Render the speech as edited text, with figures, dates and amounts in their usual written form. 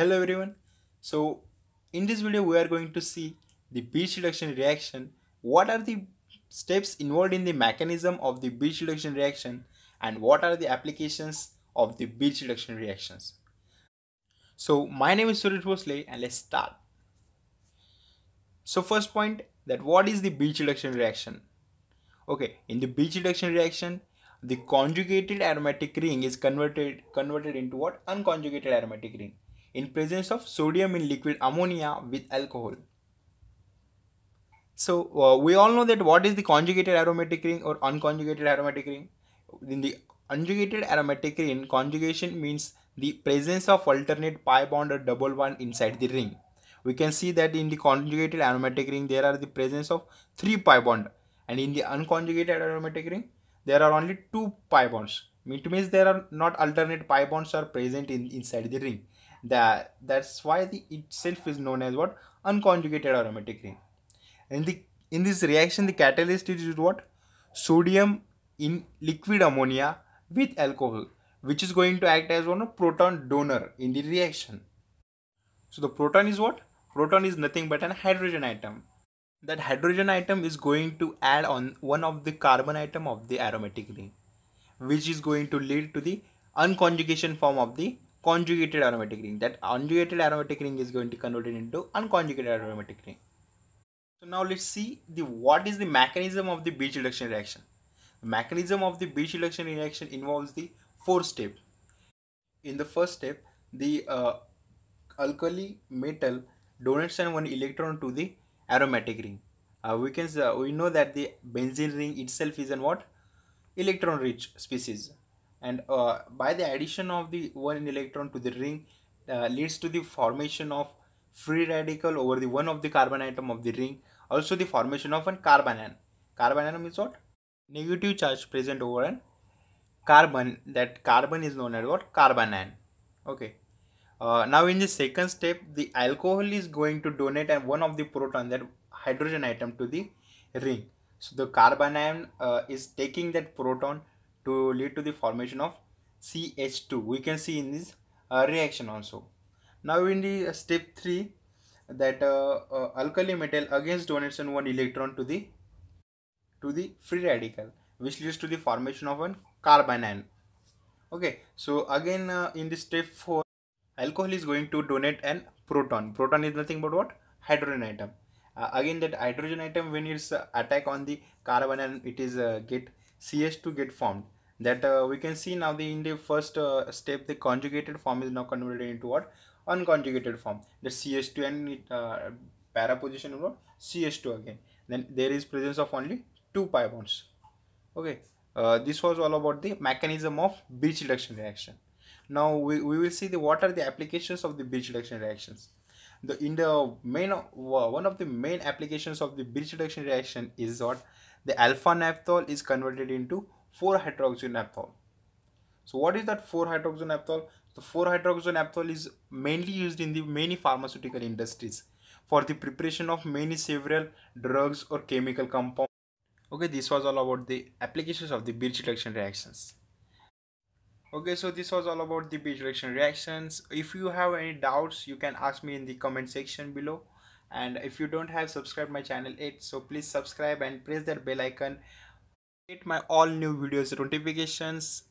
Hello everyone. So in this video we are going to see the Birch reduction reaction, what are the steps involved in the mechanism of the Birch reduction reaction and what are the applications of the Birch reduction reactions. So my name is Suraj Bhosle and let's start. So first point, that what is the Birch reduction reaction? Okay, in the Birch reduction reaction the conjugated aromatic ring is converted into what? Unconjugated aromatic ring, in presence of sodium in liquid ammonia with alcohol. So we all know that what is the conjugated aromatic ring or unconjugated aromatic ring. In the conjugated aromatic ring, conjugation means the presence of alternate pi bond or double bond inside the ring. We can see that in the conjugated aromatic ring there are the presence of 3 pi bond, and in the unconjugated aromatic ring there are only 2 pi bonds. It means there are not alternate pi bonds are present inside the ring. That's why the itself is known as what? Unconjugated aromatic ring. In this reaction the catalyst is what? Sodium in liquid ammonia with alcohol, which is going to act as one of proton donor in the reaction. So the proton is what? Proton is nothing but an hydrogen atom. That hydrogen atom is going to add on one of the carbon atom of the aromatic ring, which is going to lead to the unconjugation form of the conjugated aromatic ring. That conjugated aromatic ring is going to convert it into unconjugated aromatic ring. So now let's see the what is the mechanism of the Birch reduction reaction. The mechanism of the Birch reduction reaction involves the 4 steps. In the first step, the alkali metal donates an 1 electron to the aromatic ring. We know that the benzene ring itself is an what? Electron rich species, and by the addition of the 1 electron to the ring leads to the formation of free radical over the one of the carbon atom of the ring, also the formation of an carbon ion. Carbon atom is what? Negative charge present over an carbon. That carbon is known as what? Carbon ion. Okay. Now in the second step, the alcohol is going to donate and one of the proton, that hydrogen atom, to the ring. So the carbon ion is taking that proton to lead to the formation of CH2. We can see in this reaction also. Now in the step 3, that alkali metal again donates 1 electron to the free radical, which leads to the formation of an carbon ion. Okay, so again in the step 4, alcohol is going to donate an proton. Proton is nothing but what? Hydrogen atom. Again that hydrogen atom, when it's attack on the carbon ion, it is get CH2 get formed. That we can see now in the first step the conjugated form is now converted into what? Unconjugated form. The CH2 and para position of CH2 again. Then there is presence of only 2 pi bonds. Okay, this was all about the mechanism of Birch reduction reaction. Now we will see the what are the applications of the Birch reduction reactions. One of the main applications of the Birch reduction reaction is what? The alpha naphthol is converted into 4-hydroxynaphthol. So what is that 4-hydroxynaphthol? The 4-hydroxynaphthol is mainly used in the many pharmaceutical industries for the preparation of many several drugs or chemical compounds. Okay, this was all about the applications of the Birch reduction reactions. Okay, so this was all about the Birch reduction reactions. If you have any doubts, you can ask me in the comment section below. And if you don't have subscribed my channel yet, so please subscribe and press that bell icon. Get my all new videos notifications.